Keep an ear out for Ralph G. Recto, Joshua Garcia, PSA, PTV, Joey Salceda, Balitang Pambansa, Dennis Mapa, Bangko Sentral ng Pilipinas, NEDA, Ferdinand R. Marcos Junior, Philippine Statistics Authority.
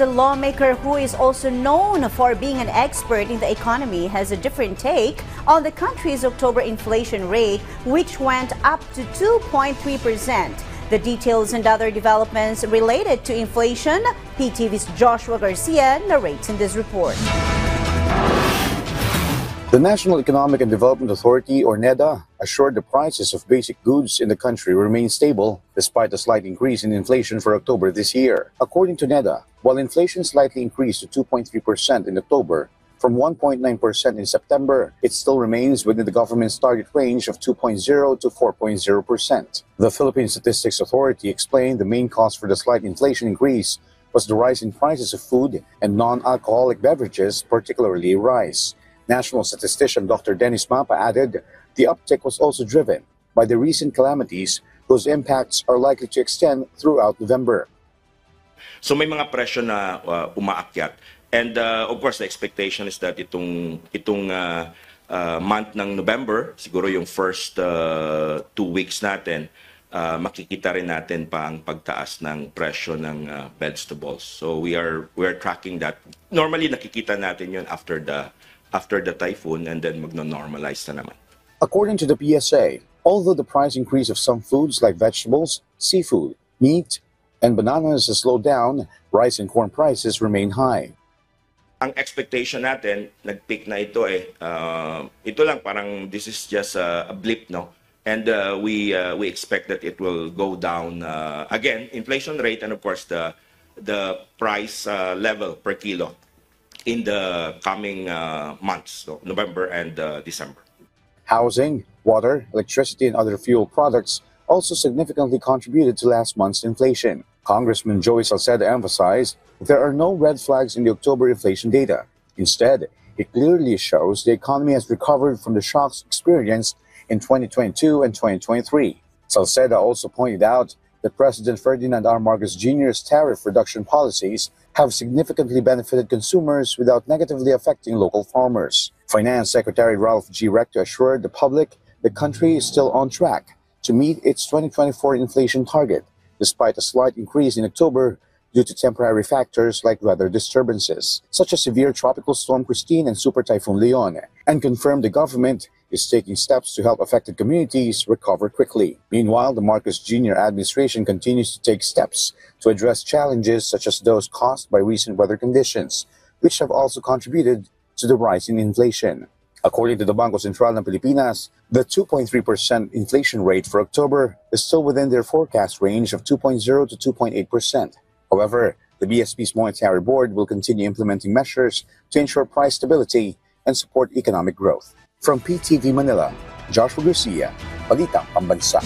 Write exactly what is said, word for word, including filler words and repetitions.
The lawmaker, who is also known for being an expert in the economy, has a different take on the country's October inflation rate, which went up to two point three percent. The details and other developments related to inflation, P T V's Joshua Garcia narrates in this report. The National Economic and Development Authority, or NEDA, assured the prices of basic goods in the country remain stable despite a slight increase in inflation for October this year. According to NEDA, while inflation slightly increased to two point three percent in October from one point nine percent in September, it still remains within the government's target range of two point zero to four point zero percent. The Philippine Statistics Authority explained the main cause for the slight inflation increase was the rise in prices of food and non-alcoholic beverages, particularly rice. National statistician Doctor Dennis Mapa added the uptick was also driven by the recent calamities whose impacts are likely to extend throughout November. So may mga presyo na uh, umaakyat, and uh, of course the expectation is that itong itong uh, uh, month ng November, siguro yung first uh, two weeks natin, uh, makikita rin natin pa ang pagtaas ng presyo ng uh, vegetables. So we are we are tracking that. Normally nakikita natin yun after the after the typhoon, and then magno-normalize na naman. According to the P S A, although the price increase of some foods like vegetables, seafood, meat, and bananas has slowed down, rice and corn prices remain high. Ang expectation natin, nag-peak na ito eh. Uh, ito lang, parang this is just a, a blip, no? And uh, we uh, we expect that it will go down uh, again, inflation rate, and of course the the price uh, level per kilo in the coming uh, months, so November and uh, December. Housing, water, electricity, and other fuel products also significantly contributed to last month's inflation. Congressman Joey Salceda emphasized there are no red flags in the October inflation data. Instead, it clearly shows the economy has recovered from the shocks experienced in twenty twenty-two and twenty twenty-three. Salceda also pointed out that President Ferdinand R. Marcos Junior's tariff reduction policies have significantly benefited consumers without negatively affecting local farmers. Finance Secretary Ralph G. Recto assured the public the country is still on track to meet its twenty twenty-four inflation target, despite a slight increase in October due to temporary factors like weather disturbances, such as severe tropical storm Christine and super typhoon Leon, and confirmed the government is taking steps to help affected communities recover quickly. Meanwhile, the Marcos Junior administration continues to take steps to address challenges such as those caused by recent weather conditions, which have also contributed to the rise in inflation. According to the Bangko Sentral ng Pilipinas, the two point three percent inflation rate for October is still within their forecast range of two point zero to two point eight percent. However, the B S P's Monetary Board will continue implementing measures to ensure price stability and support economic growth. From P T V Manila, Joshua Garcia, Balitang Pambansa.